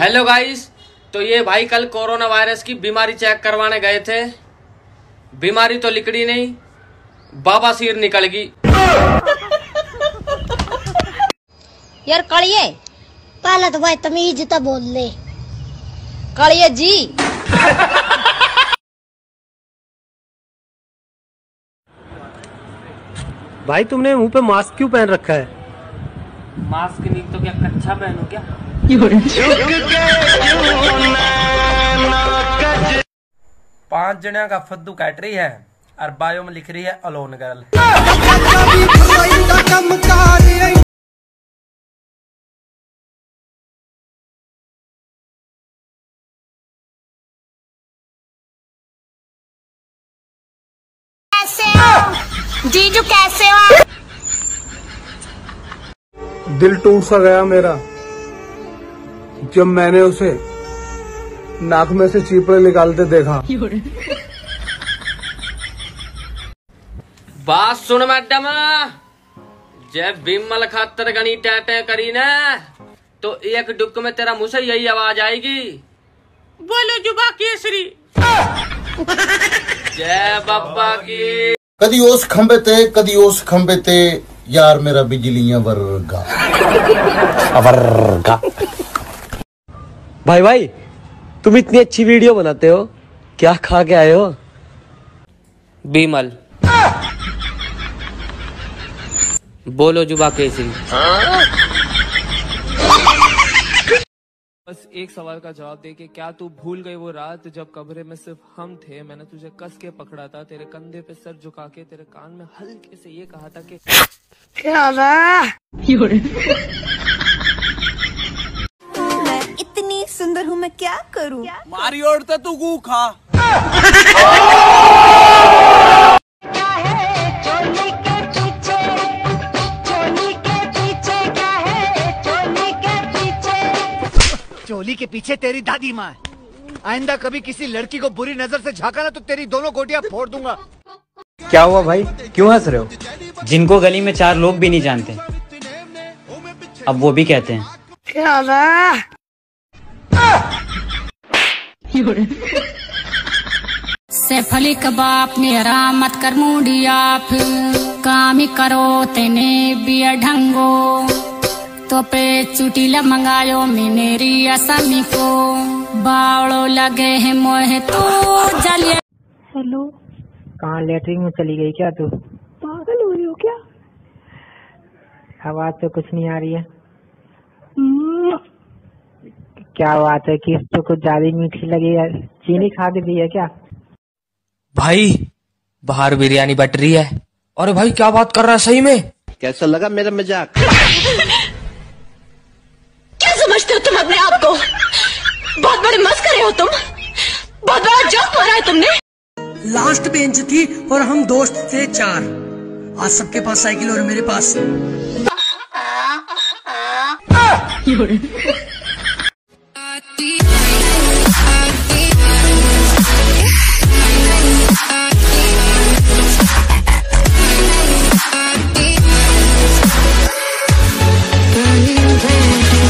Hello guys, तो ये भाई कल कोरोना वायरस की बीमारी चेक करवाने गए थे। बीमारी तो लिकड़ी नहीं, बाबासीर निकल गई। यार कलिए पहले तो भाई तमीज तो बोल ले कलिए जी। भाई तुमने मुंह पे मास्क क्यों पहन रखा है? मास्क नहीं तो क्या कच्छा पहनो क्या? पांच जने का फद्दू काट रही है और बायो में लिख रही है अलोन गर्ल। जीजू कैसे हो? दिल टूट सा गया मेरा जब मैंने उसे नाक में से चीपड़े निकालते देखा। बात सुन मैडम, जब विमल खातर घनी टैटे करी ना तो एक डुक में तेरा मुंह से यही आवाज आएगी, बोलो जुबा केसरी जय बाबा की। कदी ओस खंबे ते, कदी ओस खंबे ते, यार मेरा बिजलियां वर्गा वर्गा। भाई भाई तुम इतनी अच्छी वीडियो बनाते हो, क्या खा के आए हो? बीमल बोलो जुबा कैसी। बस एक सवाल का जवाब दे के, क्या तू भूल गई वो रात जब कब्रे में सिर्फ हम थे? मैंने तुझे कस के पकड़ा था, तेरे कंधे पे सर झुका के तेरे कान में हल्के से ये कहा था कि मैं इतनी सुंदर हूँ, मैं क्या करूँ? मारी और तू गू खा। चोली के पीछे तेरी दादी माँ। आइंदा कभी किसी लड़की को बुरी नजर से झांका ना तो तेरी दोनों गोटियाँ फोड़ दूंगा। क्या हुआ भाई, क्यों हंस रहे हो? जिनको गली में चार लोग भी नहीं जानते अब वो भी कहते हैं सैफ अली कबाब ने आराम मत कर मुंडिया, फिर काम ही करो तेने बिया ढंगो। तो पे चुटीला मंगायो मिनेरी आसामी को, बावड़ो लगे हैं मोहे तो जलिए। हेलो, कहाँ लेटरिन में चली गई क्या तू? पागल हो रही हो क्या? आवाज तो कुछ नहीं आ रही है। क्या बात है कि इसको कुछ ज्यादा मीठी लगी यार, चीनी खा के दी है क्या? भाई बाहर बिरयानी बट रही है। अरे भाई क्या बात कर रहा है, सही में कैसा लगा मेरा मजाक? तुम अपने आप को बहुत बड़े मस्करे हो, तुम बहुत बड़ा जोक मारा है तुमने। लास्ट बेंच थी और हम दोस्त थे चार, आज सबके पास साइकिल और मेरे पास